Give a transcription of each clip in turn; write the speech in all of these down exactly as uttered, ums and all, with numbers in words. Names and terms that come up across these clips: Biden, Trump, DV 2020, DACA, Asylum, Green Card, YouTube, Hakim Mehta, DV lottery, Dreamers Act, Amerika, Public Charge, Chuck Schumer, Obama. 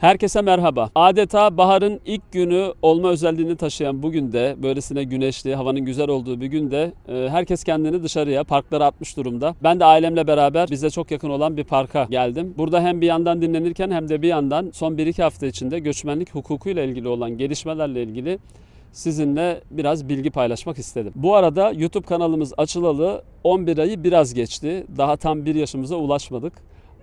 Herkese merhaba. Adeta baharın ilk günü olma özelliğini taşıyan bugün de böylesine güneşli, havanın güzel olduğu bir günde herkes kendini dışarıya, parklara atmış durumda. Ben de ailemle beraber bize çok yakın olan bir parka geldim. Burada hem bir yandan dinlenirken hem de bir yandan son bir iki hafta içinde göçmenlik hukukuyla ilgili olan gelişmelerle ilgili sizinle biraz bilgi paylaşmak istedim. Bu arada YouTube kanalımız açılalı on bir ayı biraz geçti. Daha tam bir yaşımıza ulaşmadık.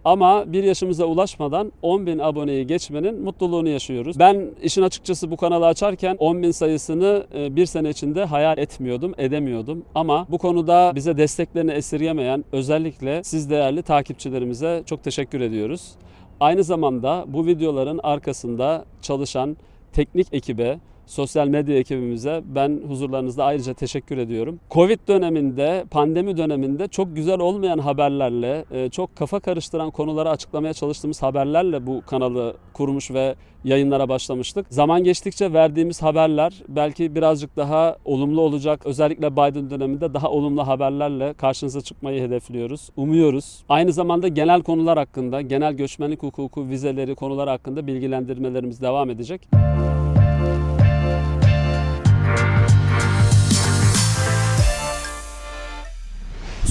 Ama bir yaşımıza ulaşmadan on bin aboneyi geçmenin mutluluğunu yaşıyoruz. Ben işin açıkçası bu kanalı açarken on bin sayısını bir sene içinde hayal etmiyordum, edemiyordum. Ama bu konuda bize desteklerini esirgemeyen özellikle siz değerli takipçilerimize çok teşekkür ediyoruz. Aynı zamanda bu videoların arkasında çalışan teknik ekibe, sosyal medya ekibimize ben huzurlarınızda ayrıca teşekkür ediyorum. Covid döneminde, pandemi döneminde çok güzel olmayan haberlerle, çok kafa karıştıran konuları açıklamaya çalıştığımız haberlerle bu kanalı kurmuş ve yayınlara başlamıştık. Zaman geçtikçe verdiğimiz haberler belki birazcık daha olumlu olacak. Özellikle Biden döneminde daha olumlu haberlerle karşınıza çıkmayı hedefliyoruz. Umuyoruz. Aynı zamanda genel konular hakkında, genel göçmenlik hukuku, vizeleri konuları hakkında bilgilendirmelerimiz devam edecek.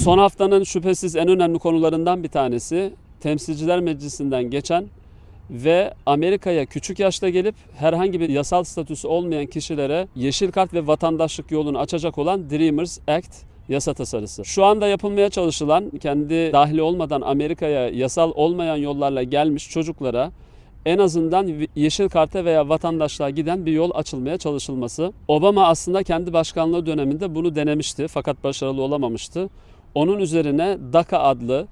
Son haftanın şüphesiz en önemli konularından bir tanesi Temsilciler Meclisi'nden geçen ve Amerika'ya küçük yaşta gelip herhangi bir yasal statüsü olmayan kişilere yeşil kart ve vatandaşlık yolunu açacak olan Dreamers Act yasa tasarısı. Şu anda yapılmaya çalışılan kendi dahili olmadan Amerika'ya yasal olmayan yollarla gelmiş çocuklara en azından yeşil karta veya vatandaşlığa giden bir yol açılmaya çalışılması. Obama aslında kendi başkanlığı döneminde bunu denemişti fakat başarılı olamamıştı. Onun üzerine D A C A adlı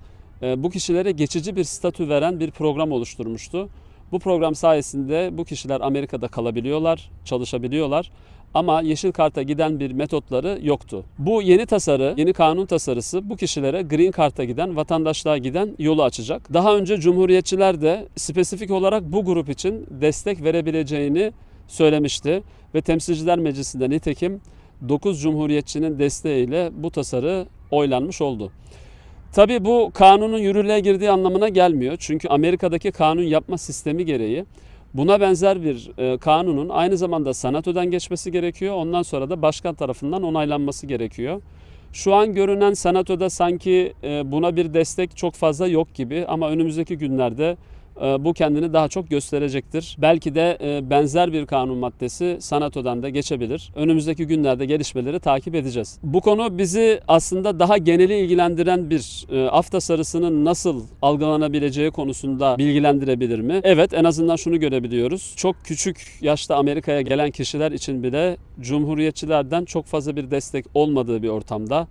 bu kişilere geçici bir statü veren bir program oluşturmuştu. Bu program sayesinde bu kişiler Amerika'da kalabiliyorlar, çalışabiliyorlar ama yeşil karta giden bir metotları yoktu. Bu yeni tasarı, yeni kanun tasarısı bu kişilere Green Card'a giden, vatandaşlığa giden yolu açacak. Daha önce Cumhuriyetçiler de spesifik olarak bu grup için destek verebileceğini söylemişti ve Temsilciler Meclisi'nde nitekim dokuz Cumhuriyetçinin desteğiyle bu tasarı oylanmış oldu. Tabii bu kanunun yürürlüğe girdiği anlamına gelmiyor. Çünkü Amerika'daki kanun yapma sistemi gereği buna benzer bir kanunun aynı zamanda senatodan geçmesi gerekiyor. Ondan sonra da başkan tarafından onaylanması gerekiyor. Şu an görünen senatoda sanki buna bir destek çok fazla yok gibi ama önümüzdeki günlerde bu kendini daha çok gösterecektir. Belki de benzer bir kanun maddesi senatodan da geçebilir. Önümüzdeki günlerde gelişmeleri takip edeceğiz. Bu konu bizi aslında daha geneli ilgilendiren bir af tasarısının nasıl algılanabileceği konusunda bilgilendirebilir mi? Evet, en azından şunu görebiliyoruz. Çok küçük yaşta Amerika'ya gelen kişiler için bile Cumhuriyetçilerden çok fazla bir destek olmadığı bir ortamda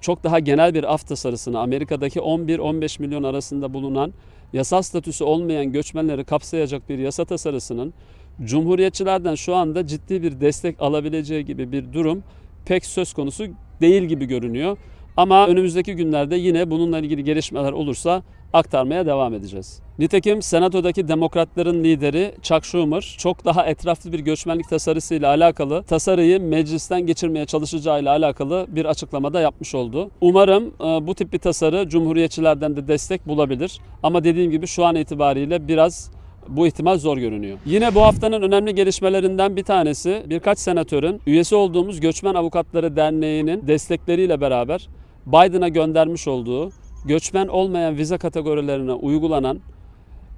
çok daha genel bir af tasarısını Amerika'daki on bir on beş milyon arasında bulunan yasal statüsü olmayan göçmenleri kapsayacak bir yasa tasarısının Cumhuriyetçilerden şu anda ciddi bir destek alabileceği gibi bir durum pek söz konusu değil gibi görünüyor. Ama önümüzdeki günlerde yine bununla ilgili gelişmeler olursa aktarmaya devam edeceğiz. Nitekim Senato'daki Demokratların lideri Chuck Schumer çok daha etraflı bir göçmenlik tasarısıyla alakalı tasarıyı meclisten geçirmeye çalışacağıyla alakalı bir açıklamada yapmış oldu. Umarım bu tip bir tasarı Cumhuriyetçilerden de destek bulabilir ama dediğim gibi şu an itibariyle biraz bu ihtimal zor görünüyor. Yine bu haftanın önemli gelişmelerinden bir tanesi birkaç senatörün üyesi olduğumuz Göçmen Avukatları Derneği'nin destekleriyle beraber Biden'a göndermiş olduğu göçmen olmayan vize kategorilerine uygulanan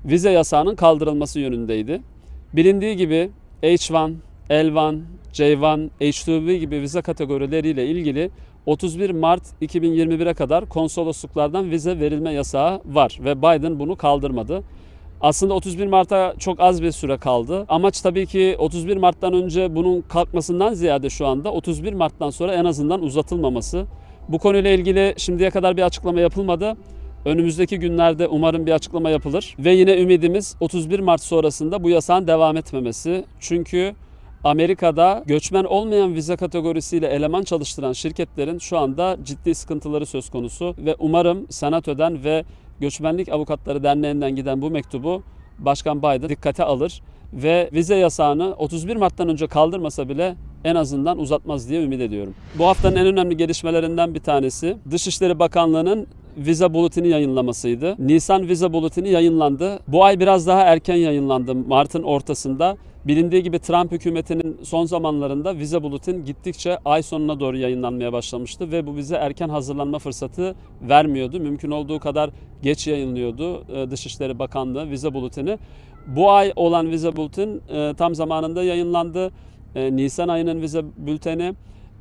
vize yasağının kaldırılması yönündeydi. Bilindiği gibi H bir, L bir, J bir, H iki B gibi vize kategorileriyle ilgili otuz bir Mart iki bin yirmi bir'e kadar konsolosluklardan vize verilme yasağı var ve Biden bunu kaldırmadı. Aslında otuz bir Mart'a çok az bir süre kaldı. Amaç tabii ki otuz bir Mart'tan önce bunun kalkmasından ziyade şu anda otuz bir Mart'tan sonra en azından uzatılmaması. Bu konuyla ilgili şimdiye kadar bir açıklama yapılmadı. Önümüzdeki günlerde umarım bir açıklama yapılır. Ve yine ümidimiz otuz bir Mart sonrasında bu yasağın devam etmemesi. Çünkü Amerika'da göçmen olmayan vize kategorisiyle eleman çalıştıran şirketlerin şu anda ciddi sıkıntıları söz konusu. Ve umarım Senato'dan ve Göçmenlik Avukatları Derneği'nden giden bu mektubu Başkan Biden dikkate alır ve vize yasağını otuz bir Mart'tan önce kaldırmasa bile en azından uzatmaz diye ümit ediyorum. Bu haftanın en önemli gelişmelerinden bir tanesi Dışişleri Bakanlığı'nın vize bulletini yayınlamasıydı. Nisan vize bulletini yayınlandı. Bu ay biraz daha erken yayınlandı, Mart'ın ortasında. Bilindiği gibi Trump hükümetinin son zamanlarında vize bulletin gittikçe ay sonuna doğru yayınlanmaya başlamıştı ve bu bize erken hazırlanma fırsatı vermiyordu. Mümkün olduğu kadar geç yayınlıyordu Dışişleri Bakanlığı vize bulletini. Bu ay olan vize bulletin tam zamanında yayınlandı. Nisan ayının vize bülteni,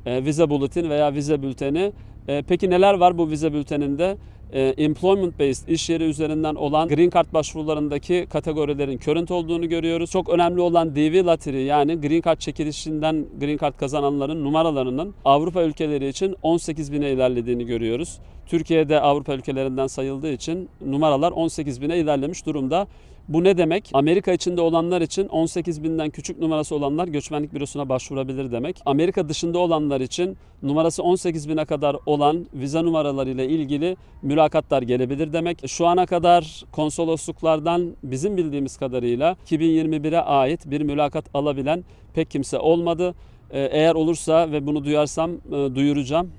vize bulletin veya vize bülteni. Peki neler var bu vize bülteninde? Employment based, iş yeri üzerinden olan Green Card başvurularındaki kategorilerin körüntü olduğunu görüyoruz. Çok önemli olan D V lottery, yani Green Card çekilişinden Green Card kazananların numaralarının Avrupa ülkeleri için on sekiz bine ilerlediğini görüyoruz. Türkiye'de Avrupa ülkelerinden sayıldığı için numaralar on sekiz bine ilerlemiş durumda. Bu ne demek? Amerika içinde olanlar için on sekiz binden küçük numarası olanlar göçmenlik bürosuna başvurabilir demek. Amerika dışında olanlar için numarası on sekiz bine kadar olan vize numaralarıyla ilgili mülakatlar gelebilir demek. Şu ana kadar konsolosluklardan bizim bildiğimiz kadarıyla iki bin yirmi bire ait bir mülakat alabilen pek kimse olmadı. Eğer olursa ve bunu duyarsam duyuracağım.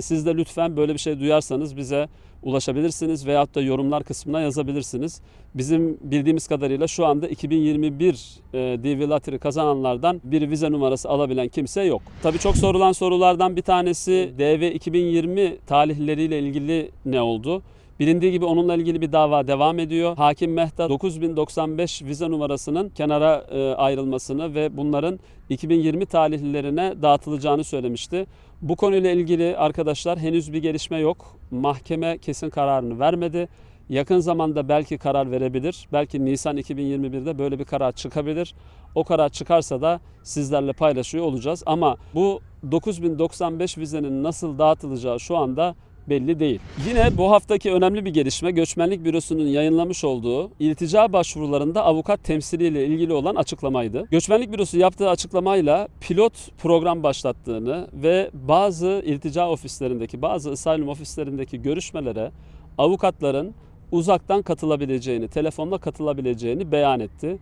Siz de lütfen böyle bir şey duyarsanız bize ulaşabilirsiniz veyahut da yorumlar kısmına yazabilirsiniz. Bizim bildiğimiz kadarıyla şu anda iki bin yirmi bir D V lottery kazananlardan bir vize numarası alabilen kimse yok. Tabii çok sorulan sorulardan bir tanesi D V iki bin yirmi tarihleriyle ilgili ne oldu? Bilindiği gibi onunla ilgili bir dava devam ediyor. Hakim Mehta dokuz bin doksan beş vize numarasının kenara ayrılmasını ve bunların iki bin yirmi tarihlilerine dağıtılacağını söylemişti. Bu konuyla ilgili arkadaşlar henüz bir gelişme yok. Mahkeme kesin kararını vermedi. Yakın zamanda belki karar verebilir. Belki Nisan iki bin yirmi birde böyle bir karar çıkabilir. O karar çıkarsa da sizlerle paylaşıyor olacağız. Ama bu dokuz bin doksan beş vizenin nasıl dağıtılacağı şu anda belli değil. Yine bu haftaki önemli bir gelişme Göçmenlik Bürosu'nun yayınlamış olduğu iltica başvurularında avukat temsiliyle ilgili olan açıklamaydı. Göçmenlik Bürosu yaptığı açıklamayla pilot program başlattığını ve bazı iltica ofislerindeki, bazı asylum ofislerindeki görüşmelere avukatların uzaktan katılabileceğini, telefonla katılabileceğini beyan etti.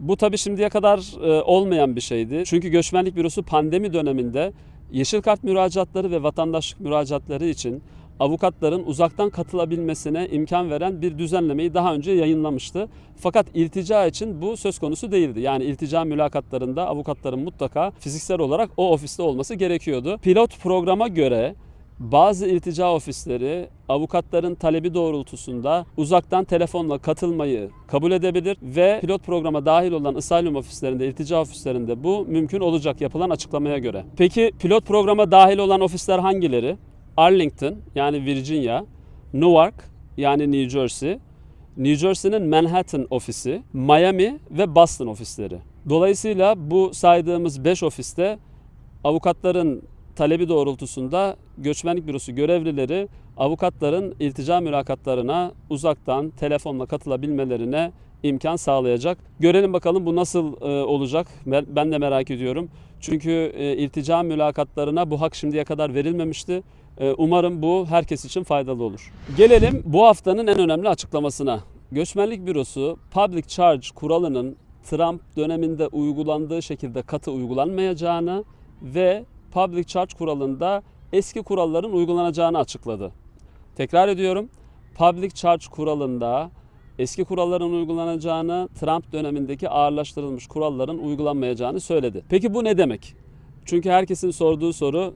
Bu tabii şimdiye kadar olmayan bir şeydi. Çünkü Göçmenlik Bürosu pandemi döneminde yeşil kart müracaatları ve vatandaşlık müracaatları için avukatların uzaktan katılabilmesine imkan veren bir düzenlemeyi daha önce yayınlamıştı. Fakat iltica için bu söz konusu değildi. Yani iltica mülakatlarında avukatların mutlaka fiziksel olarak o ofiste olması gerekiyordu. Pilot programa göre bazı iltica ofisleri avukatların talebi doğrultusunda uzaktan telefonla katılmayı kabul edebilir ve pilot programa dahil olan asylum ofislerinde, iltica ofislerinde bu mümkün olacak yapılan açıklamaya göre. Peki pilot programa dahil olan ofisler hangileri? Arlington yani Virginia, Newark yani New Jersey, New Jersey'nin Manhattan ofisi, Miami ve Boston ofisleri. Dolayısıyla bu saydığımız beş ofiste avukatların talebi doğrultusunda Göçmenlik Bürosu görevlileri avukatların iltica mülakatlarına uzaktan telefonla katılabilmelerine imkan sağlayacak. Görelim bakalım bu nasıl olacak, ben de merak ediyorum. Çünkü iltica mülakatlarına bu hak şimdiye kadar verilmemişti. Umarım bu herkes için faydalı olur. Gelelim bu haftanın en önemli açıklamasına. Göçmenlik Bürosu Public Charge kuralının Trump döneminde uygulandığı şekilde katı uygulanmayacağını ve Public Charge kuralında eski kuralların uygulanacağını açıkladı. Tekrar ediyorum, Public Charge kuralında eski kuralların uygulanacağını, Trump dönemindeki ağırlaştırılmış kuralların uygulanmayacağını söyledi. Peki bu ne demek? Çünkü herkesin sorduğu soru,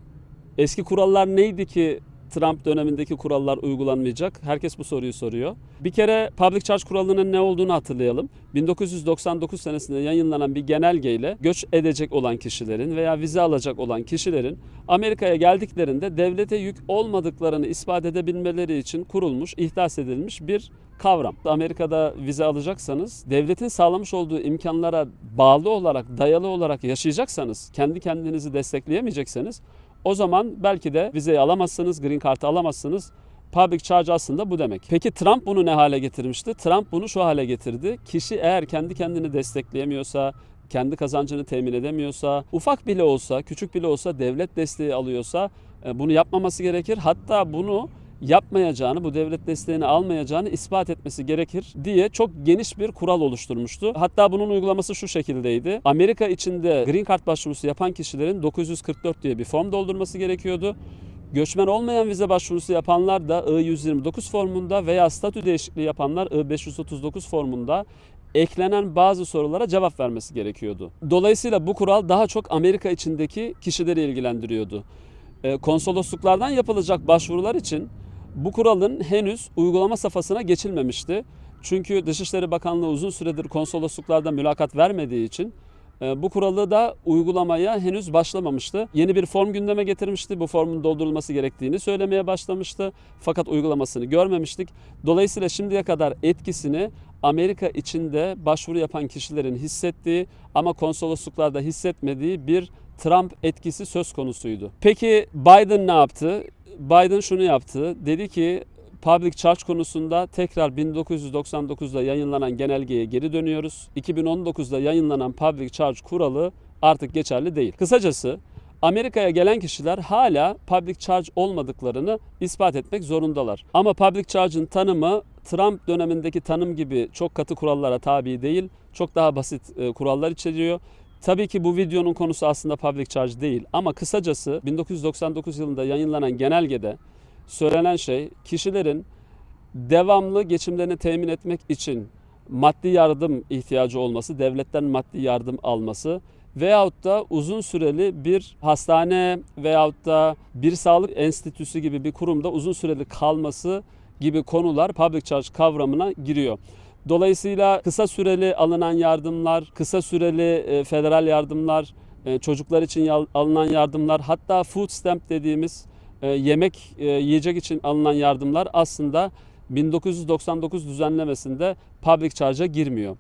eski kurallar neydi ki Trump dönemindeki kurallar uygulanmayacak? Herkes bu soruyu soruyor. Bir kere Public Charge kuralının ne olduğunu hatırlayalım. bin dokuz yüz doksan dokuz senesinde yayınlanan bir genelgeyle göç edecek olan kişilerin veya vize alacak olan kişilerin Amerika'ya geldiklerinde devlete yük olmadıklarını ispat edebilmeleri için kurulmuş, ihdas edilmiş bir kavram. Amerika'da vize alacaksanız, devletin sağlamış olduğu imkanlara bağlı olarak, dayalı olarak yaşayacaksanız, kendi kendinizi destekleyemeyecekseniz, o zaman belki de vizeyi alamazsınız, green card'ı alamazsınız. Public charge aslında bu demek. Peki Trump bunu ne hale getirmişti? Trump bunu şu hale getirdi. Kişi eğer kendi kendini destekleyemiyorsa, kendi kazancını temin edemiyorsa, ufak bile olsa, küçük bile olsa devlet desteği alıyorsa bunu yapmaması gerekir. Hatta bunu yapmayacağını, bu devlet desteğini almayacağını ispat etmesi gerekir diye çok geniş bir kural oluşturmuştu. Hatta bunun uygulaması şu şekildeydi. Amerika içinde Green Card başvurusu yapan kişilerin dokuz yüz kırk dört diye bir form doldurması gerekiyordu. Göçmen olmayan vize başvurusu yapanlar da I yüz yirmi dokuz formunda veya statü değişikliği yapanlar I beş yüz otuz dokuz formunda eklenen bazı sorulara cevap vermesi gerekiyordu. Dolayısıyla bu kural daha çok Amerika içindeki kişileri ilgilendiriyordu. Konsolosluklardan yapılacak başvurular için bu kuralın henüz uygulama safhasına geçilmemişti. Çünkü Dışişleri Bakanlığı uzun süredir konsolosluklarda mülakat vermediği için bu kuralı da uygulamaya henüz başlamamıştı. Yeni bir form gündeme getirmişti. Bu formun doldurulması gerektiğini söylemeye başlamıştı. Fakat uygulamasını görmemiştik. Dolayısıyla şimdiye kadar etkisini Amerika içinde başvuru yapan kişilerin hissettiği ama konsolosluklarda hissetmediği bir Trump etkisi söz konusuydu. Peki Biden ne yaptı? Biden şunu yaptı. Dedi ki Public Charge konusunda tekrar bin dokuz yüz doksan dokuzda yayınlanan genelgeye geri dönüyoruz. iki bin on dokuzda yayınlanan Public Charge kuralı artık geçerli değil. Kısacası Amerika'ya gelen kişiler hala Public Charge olmadıklarını ispat etmek zorundalar. Ama Public Charge'ın tanımı Trump dönemindeki tanım gibi çok katı kurallara tabi değil, çok daha basit kurallar içeriyor. Tabii ki bu videonun konusu aslında Public Charge değil ama kısacası bin dokuz yüz doksan dokuz yılında yayınlanan genelgede söylenen şey kişilerin devamlı geçimlerini temin etmek için maddi yardım ihtiyacı olması, devletten maddi yardım alması veyahut da uzun süreli bir hastane veyahut da bir sağlık enstitüsü gibi bir kurumda uzun süreli kalması gibi konular Public Charge kavramına giriyor. Dolayısıyla kısa süreli alınan yardımlar, kısa süreli federal yardımlar, çocuklar için alınan yardımlar, hatta food stamp dediğimiz yemek, yiyecek için alınan yardımlar aslında bin dokuz yüz doksan dokuz düzenlemesinde Public Charge'a girmiyor.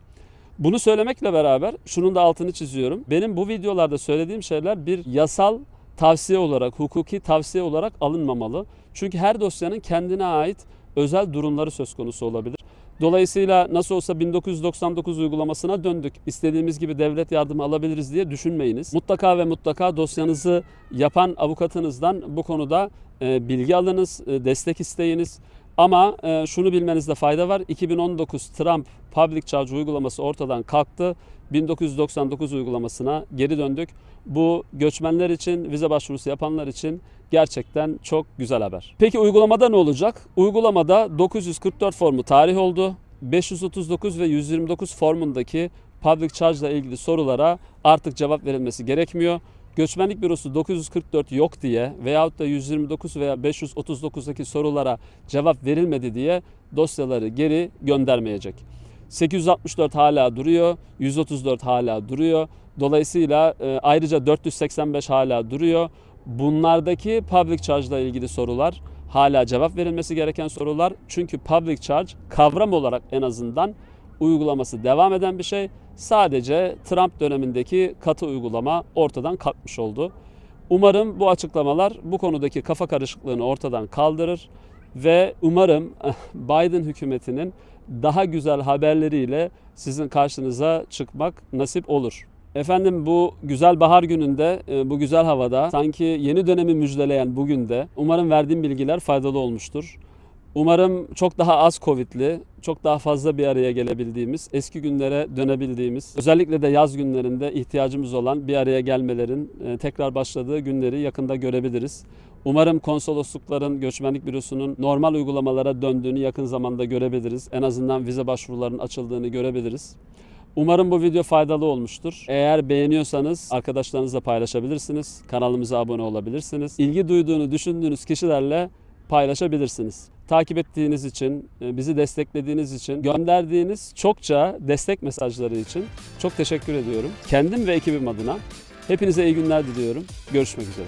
Bunu söylemekle beraber şunun da altını çiziyorum. Benim bu videolarda söylediğim şeyler bir yasal tavsiye olarak, hukuki tavsiye olarak alınmamalı. Çünkü her dosyanın kendine ait özel durumları söz konusu olabilir. Dolayısıyla nasıl olsa bin dokuz yüz doksan dokuz uygulamasına döndük, istediğimiz gibi devlet yardımı alabiliriz diye düşünmeyiniz. Mutlaka ve mutlaka dosyanızı yapan avukatınızdan bu konuda bilgi alınız, destek isteyiniz. Ama şunu bilmenizde fayda var, iki bin on dokuz Trump Public Charge uygulaması ortadan kalktı, bin dokuz yüz doksan dokuz uygulamasına geri döndük. Bu göçmenler için, vize başvurusu yapanlar için gerçekten çok güzel haber. Peki uygulamada ne olacak? Uygulamada dokuz yüz kırk dört formu tarih oldu, beş yüz otuz dokuz ve yüz yirmi dokuz formundaki Public Charge ile ilgili sorulara artık cevap verilmesi gerekmiyor. Göçmenlik bürosu dokuz yüz kırk dört yok diye veyahut da yüz yirmi dokuz veya beş yüz otuz dokuzdaki sorulara cevap verilmedi diye dosyaları geri göndermeyecek. sekiz yüz altmış dört hala duruyor, yüz otuz dört hala duruyor. Dolayısıyla ayrıca dört yüz seksen beş hala duruyor. Bunlardaki Public Charge ile ilgili sorular hala cevap verilmesi gereken sorular. Çünkü Public Charge kavram olarak en azından uygulaması devam eden bir şey. Sadece Trump dönemindeki katı uygulama ortadan kalkmış oldu. Umarım bu açıklamalar bu konudaki kafa karışıklığını ortadan kaldırır ve umarım Biden hükümetinin daha güzel haberleriyle sizin karşınıza çıkmak nasip olur. Efendim bu güzel bahar gününde, bu güzel havada sanki yeni dönemi müjdeleyen bugün de umarım verdiğim bilgiler faydalı olmuştur. Umarım çok daha az Covid'li, çok daha fazla bir araya gelebildiğimiz, eski günlere dönebildiğimiz, özellikle de yaz günlerinde ihtiyacımız olan bir araya gelmelerin tekrar başladığı günleri yakında görebiliriz. Umarım konsoloslukların, göçmenlik bürosunun normal uygulamalara döndüğünü yakın zamanda görebiliriz. En azından vize başvurularının açıldığını görebiliriz. Umarım bu video faydalı olmuştur. Eğer beğeniyorsanız arkadaşlarınızla paylaşabilirsiniz, kanalımıza abone olabilirsiniz. İlgi duyduğunu düşündüğünüz kişilerle paylaşabilirsiniz. Takip ettiğiniz için, bizi desteklediğiniz için, gönderdiğiniz çokça destek mesajları için çok teşekkür ediyorum. Kendim ve ekibim adına hepinize iyi günler diliyorum. Görüşmek üzere.